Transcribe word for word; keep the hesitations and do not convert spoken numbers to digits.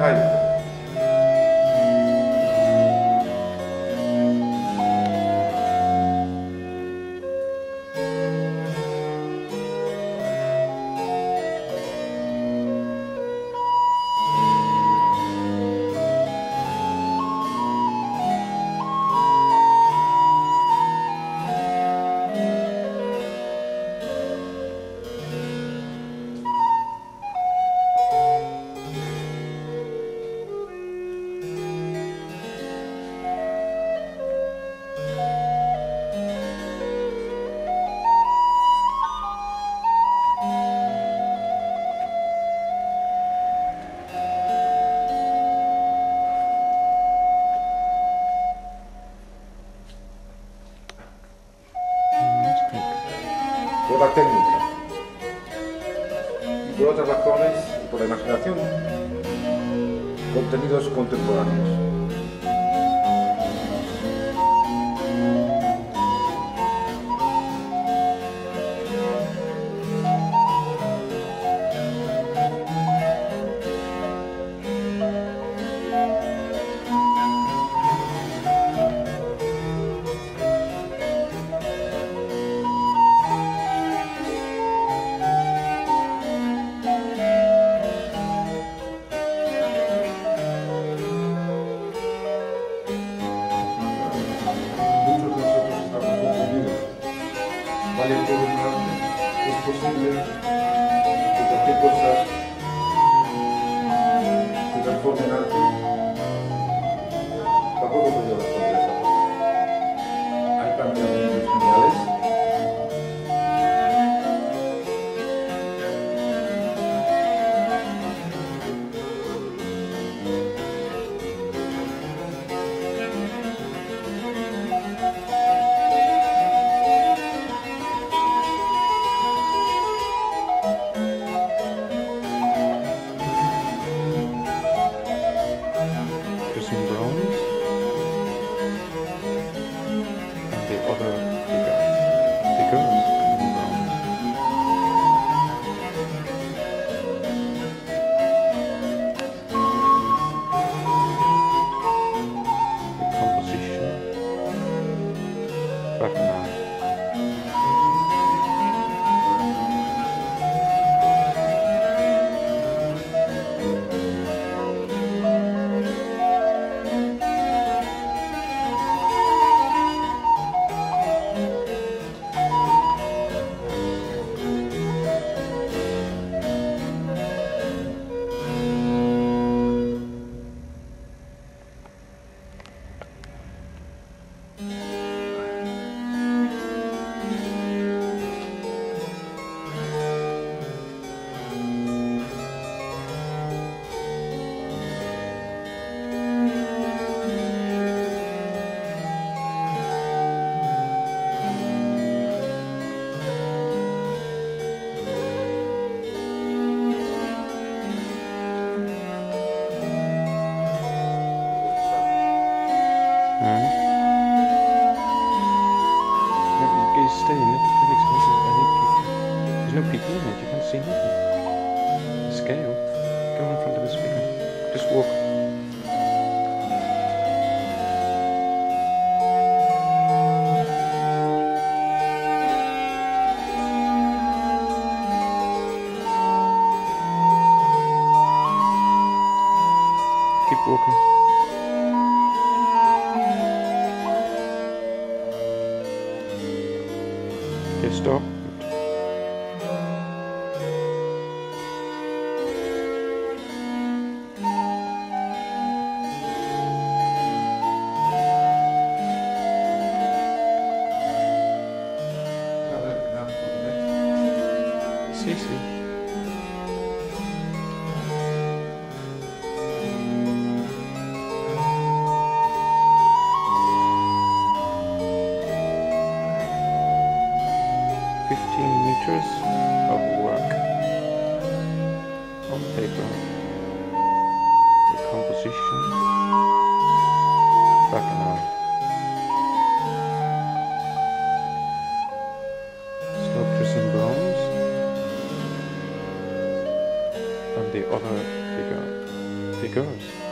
はい。Otra técnica, y por otras razones y por la imaginación, contenidos contemporáneos. Vale por un arte, es posible que cualquier cosa se transforme en arte. Tampoco podría responder esa cosa. Hay planteamientos geniales. Stop. Sí, sí. fifteen meters of work on paper, the composition, back an hour. Sculptures in bronze and the other figure. it goes.